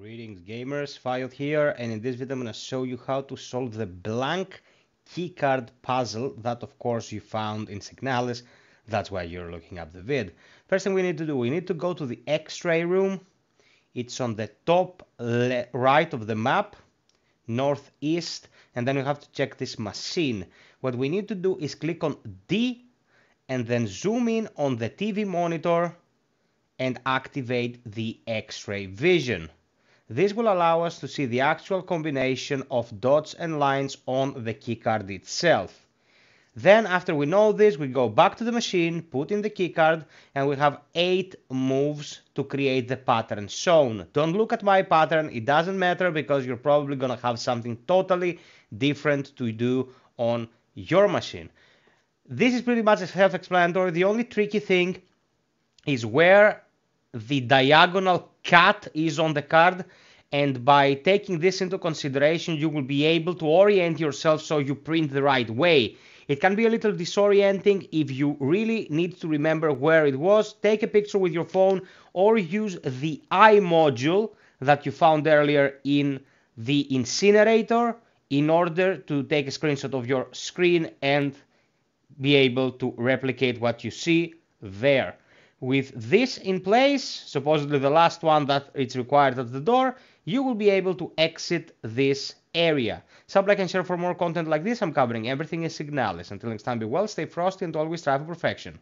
Greetings gamers, FiOth here, and in this video I'm going to show you how to solve the blank keycard puzzle that of course you found in Signalis. That's why you're looking up the vid. First thing we need to do, we need to go to the X-ray room. It's on the top right of the map, northeast, and then you have to check this machine. What we need to do is click on D and then zoom in on the TV monitor and activate the X-ray vision. This will allow us to see the actual combination of dots and lines on the keycard itself. Then after we know this, we go back to the machine, put in the keycard, and we have 8 moves to create the pattern shown. Don't look at my pattern, it doesn't matter because you're probably gonna have something totally different to do on your machine. This is pretty much self-explanatory. The only tricky thing is where the diagonal cut is on the card, and by taking this into consideration you will be able to orient yourself so you print the right way. It can be a little disorienting. If you really need to remember where it was, take a picture with your phone or use the iModule that you found earlier in the incinerator in order to take a screenshot of your screen and be able to replicate what you see there. With this in place, supposedly the last one that it's required at the door, you will be able to exit this area. Sub, like, and share for more content like this. I'm covering everything in Signalis. Until next time, be well, stay frosty, and always strive for perfection.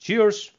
Cheers!